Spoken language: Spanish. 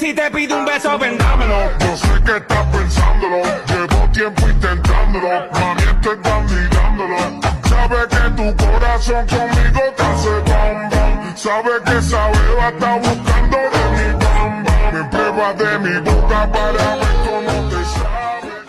si te pido un beso, vendámelo. Yo sé que estás pensándolo, llevo tiempo intentándolo, mami, esto está mirándolo. Sabes que tu corazón conmigo te hace bam bam, sabes que esa beba está buscando de mi bam bam. Me prueba de mi boca para ver.